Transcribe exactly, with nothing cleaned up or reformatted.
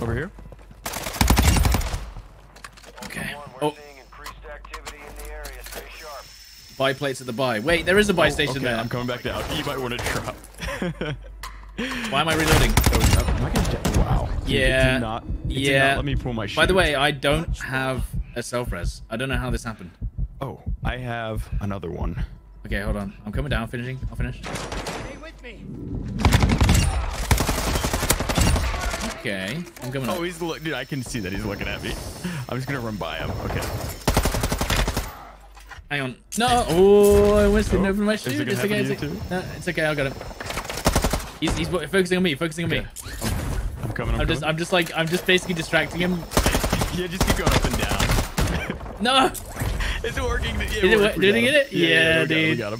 Over here. Okay. Oh. Buy plates at the buy. Wait, there is a buy oh, station okay. there. I'm coming back down. You might want to drop. Why am I reloading? Oh, wow. Yeah. Did not, yeah. Let me pull my shield. By the way, I don't have a self-res. I don't know how this happened. Oh, I have another one. Okay, hold on. I'm coming down. Finishing. I'll finish. Stay with me. Okay. I'm coming up. Oh, he's look, dude. I can see that he's looking at me. I'm just gonna run by him. Okay. Hang on. No. Oh, I almost didn't open my shoe. It's okay. It's, like, no, it's okay. I got him. He's, he's focusing on me. Focusing on okay. me. I'm coming. I'm, I'm just. Coming. I'm just like. I'm just basically distracting him. Yeah. Just keep going up and down. No. It's working. Yeah, Is it, work? Did he get it? Yeah, yeah, yeah dude. We got him.